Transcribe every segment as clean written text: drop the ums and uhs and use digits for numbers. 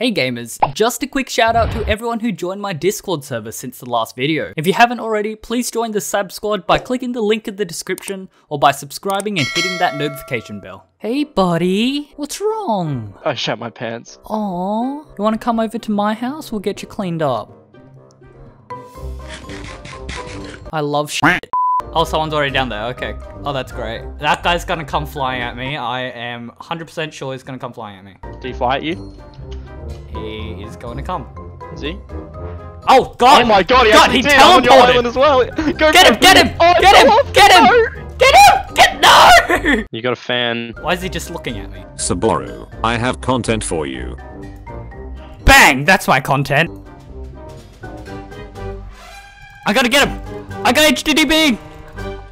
Hey gamers, just a quick shout out to everyone who joined my Discord server since the last video. If you haven't already, please join the Sab Squad by clicking the link in the description or by subscribing and hitting that notification bell. Hey buddy, what's wrong? I shat my pants. Aww, you wanna come over to my house? We'll get you cleaned up. I love shit. Oh, someone's already down there, okay. Oh, that's great. That guy's gonna come flying at me. I am 100% sure he's gonna come flying at me. Did he fly at you? He is going to come. Is he? Oh god! Oh my god! He teleported as well. Go get him! Get him! Oh, get him! Off. Get him! No. Get him! No! You got a fan. Why is he just looking at me? Saboru, I have content for you. Bang! That's my content. I gotta get him! I got HDB!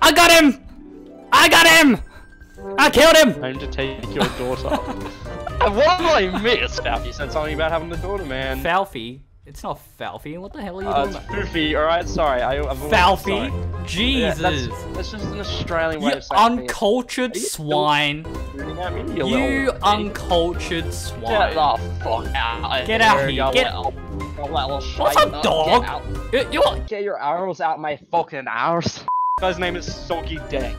I got him! I got him! I killed him! I'm to take your daughter. What have I missed? Falfy said something about having a daughter, man. Falfy? It's not Falfy. What the hell are you doing? It's Foofy, alright? Sorry. I'm Falfy? Sorry. Jesus. Yeah, that's just an Australian way of saying it. Uncultured swine. You uncultured swine. Get the fuck out. Get out here. Get out. What's up, dog? Get your arrows out my fucking arse. Guy's name is Soggy Dick.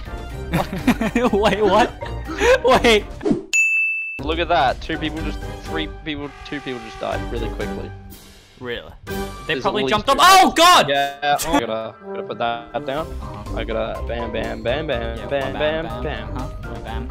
Wait, what? Wait. Look at that, three people, two people just died really quickly. Really? They probably jumped up. Oh god! Yeah, I gotta put that down. I gotta bam bam bam bam bam bam bam.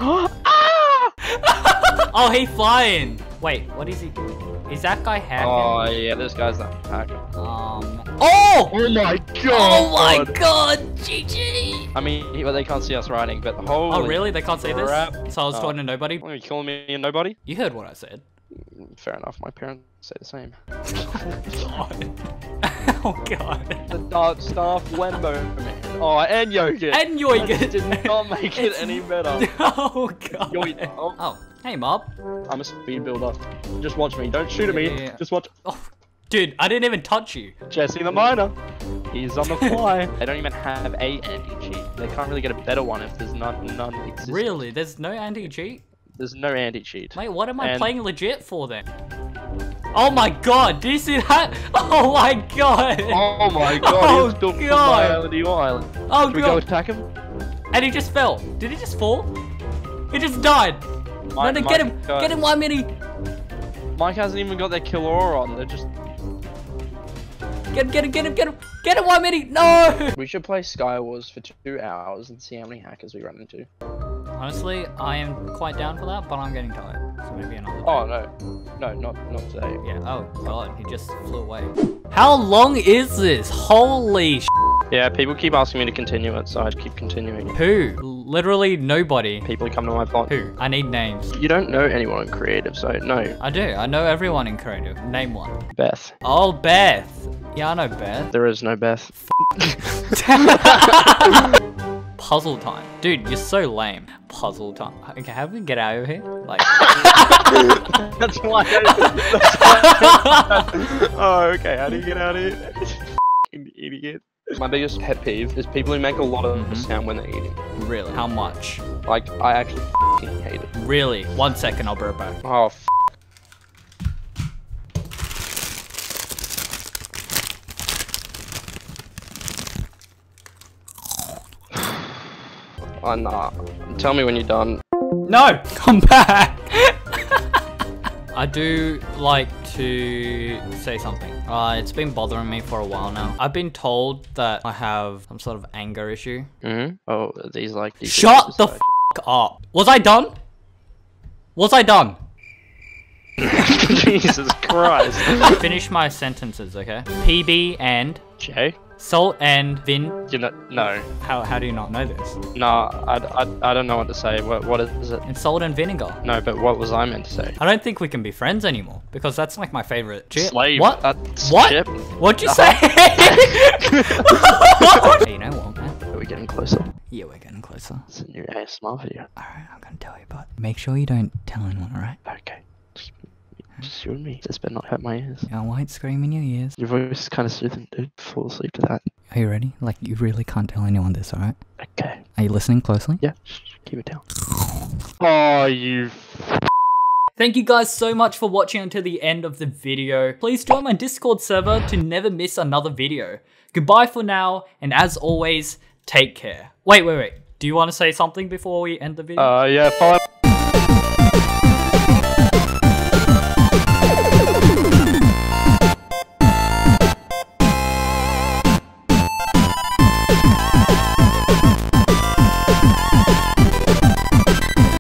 Oh, he flying! Wait, what is he doing? Is that guy hacking? Oh yeah, this guy's not hacking. Oh! Oh my god! Oh my god! GG! I mean, well, they can't see us riding, but holy crap. Oh really? They can't see this? So I was talking to nobody? Are you calling me a nobody? You heard what I said. Fair enough, my parents say the same. Oh god. The dark staff Wembo, man. Oh, and Jogan. And Jogan did not make it any better. Oh god. Oh, hey mob. I'm a speed builder. Just watch me. Don't shoot at me. Yeah. Just watch. Oh. Dude, I didn't even touch you. Jesse the Miner. He's on the fly. They don't even have a anti-cheat. They can't really get a better one if there's none exists. Really? There's no anti-cheat? There's no anti-cheat. Mate, what am I playing legit for then? Oh my god, do you see that? Oh my god. Oh my god, he's built from my island. Oh god. Should we go attack him? And he just fell. Did he just fall? He just died. No, get him. Get him, Y-Mini. Mike hasn't even got their kill aura on. They're just... Get him, get him, get him, get him, get him, Y-Mini! No! We should play Sky Wars for 2 hours and see how many hackers we run into. Honestly, I am quite down for that, but I'm getting tired. So maybe another day. Oh, no. No, not today. Yeah, oh god, he just flew away. How long is this? Holy sh**. Yeah, people keep asking me to continue it, so I keep continuing. Who? Literally nobody. People come to my blog. Who? I need names. You don't know anyone in creative, so no. I do. I know everyone in creative. Name one. Beth. Oh, Beth. Yeah, I know Beth. There is no Beth. Puzzle time. Dude, you're so lame. Puzzle time. Okay, how do we get out of here? Like... That's why Oh, okay. How do you get out of here? Idiot. My biggest pet peeve is people who make a lot of sound when they're eating. Really? How much? Like, I actually f***ing hate it. Really? 1 second, I'll be right back. Oh, f***. Oh, nah. Tell me when you're done. No! Come back! I do like to say something. It's been bothering me for a while now. I've been told that I have some sort of anger issue. Oh, these like... These shut the f*** up! Was I done? Was I done? Jesus Christ. Finish my sentences, okay? PB and... J? Salt and Vin. You know, no. How do you not know this? No, I don't know what to say. What is it? It's salt and vinegar. No, but what was I meant to say? I don't think we can be friends anymore because that's like my favorite chip. Slave. What? What? Chip. What'd you say? Hey, you know what, man? Are we getting closer? Yeah, we're getting closer. It's a new ASMR video. Alright, I'm gonna tell you, but make sure you don't tell anyone, alright? Okay. Just you and me. This better not hurt my ears. I won't scream in your ears. Your voice is kind of soothing, dude. Fall asleep to that. Are you ready? Like, you really can't tell anyone this, alright? Okay. Are you listening closely? Yeah. Keep it down. Oh, you f***. Thank you guys so much for watching until the end of the video. Please join my Discord server to never miss another video. Goodbye for now, and as always, take care. Wait. Do you want to say something before we end the video? Yeah, follow-